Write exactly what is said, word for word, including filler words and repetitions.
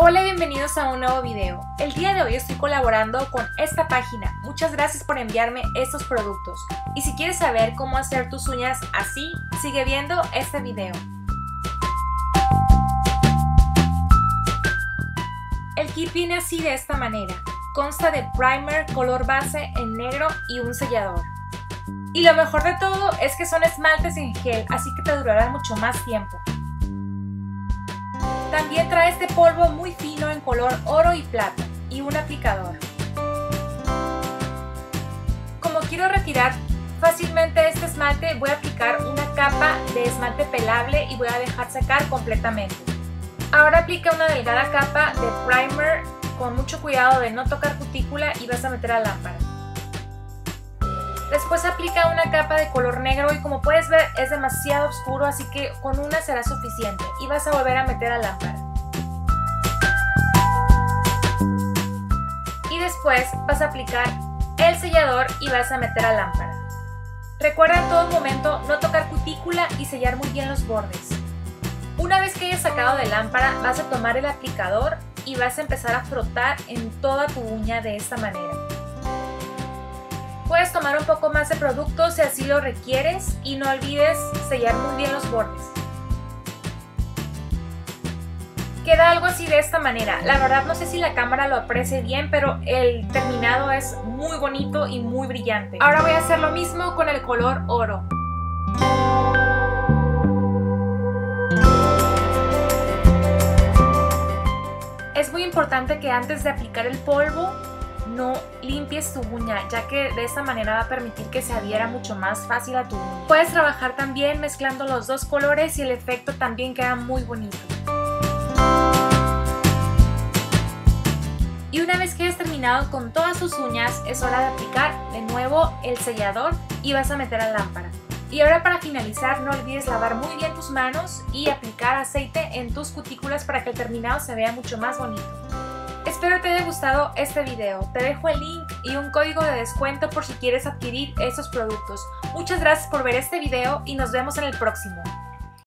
Hola y bienvenidos a un nuevo video. El día de hoy estoy colaborando con esta página. Muchas gracias por enviarme estos productos. Y si quieres saber cómo hacer tus uñas así, sigue viendo este video. El kit viene así de esta manera. Consta de primer, color base en negro y un sellador. Y lo mejor de todo es que son esmaltes en gel, así que te durarán mucho más tiempo. También trae este polvo muy fino en color oro y plata y un aplicador. Como quiero retirar fácilmente este esmalte, voy a aplicar una capa de esmalte pelable y voy a dejar secar completamente. Ahora aplica una delgada capa de primer con mucho cuidado de no tocar cutícula y vas a meter a la lámpara. Después aplica una capa de color negro y como puedes ver es demasiado oscuro, así que con una será suficiente y vas a volver a meter a lámpara. Y después vas a aplicar el sellador y vas a meter a lámpara. Recuerda en todo momento no tocar cutícula y sellar muy bien los bordes. Una vez que hayas sacado de lámpara vas a tomar el aplicador y vas a empezar a frotar en toda tu uña de esta manera. Puedes tomar un poco más de producto si así lo requieres y no olvides sellar muy bien los bordes. Queda algo así de esta manera. La verdad no sé si la cámara lo aprecie bien, pero el terminado es muy bonito y muy brillante. Ahora voy a hacer lo mismo con el color oro. Es muy importante que antes de aplicar el polvo no limpies tu uña, ya que de esta manera va a permitir que se adhiera mucho más fácil a tu uña. Puedes trabajar también mezclando los dos colores y el efecto también queda muy bonito. Y una vez que hayas terminado con todas tus uñas, es hora de aplicar de nuevo el sellador y vas a meter a la lámpara. Y ahora para finalizar no olvides lavar muy bien tus manos y aplicar aceite en tus cutículas para que el terminado se vea mucho más bonito. Espero te haya gustado este video, te dejo el link y un código de descuento por si quieres adquirir estos productos. Muchas gracias por ver este video y nos vemos en el próximo.